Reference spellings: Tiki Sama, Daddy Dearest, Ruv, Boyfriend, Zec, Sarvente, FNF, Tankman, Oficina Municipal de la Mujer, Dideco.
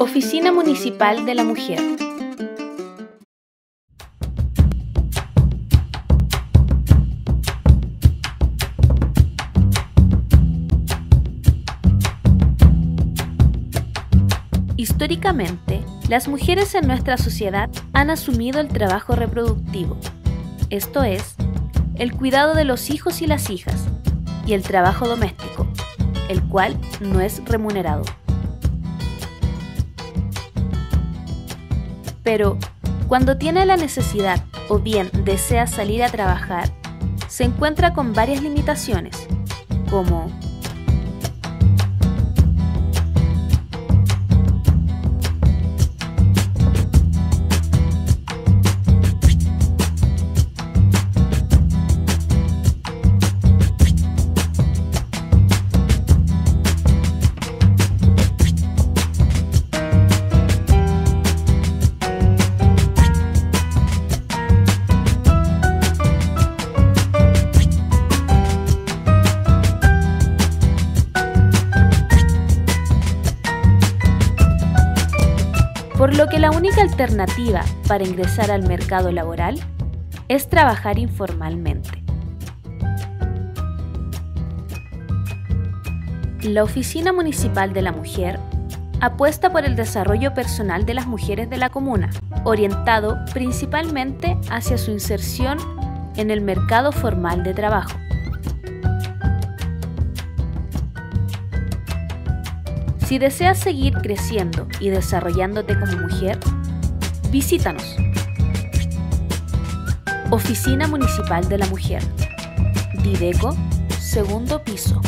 Oficina Municipal de la Mujer. Históricamente, las mujeres en nuestra sociedad han asumido el trabajo reproductivo, esto es, el cuidado de los hijos y las hijas, y el trabajo doméstico, el cual no es remunerado. Pero, cuando tiene la necesidad o bien desea salir a trabajar, se encuentra con varias limitaciones, como por lo que la única alternativa para ingresar al mercado laboral es trabajar informalmente. La Oficina Municipal de la Mujer apuesta por el desarrollo personal de las mujeres de la comuna, orientado principalmente hacia su inserción en el mercado formal de trabajo. Si deseas seguir creciendo y desarrollándote como mujer, visítanos. Oficina Municipal de la Mujer, Dideco, 2° piso.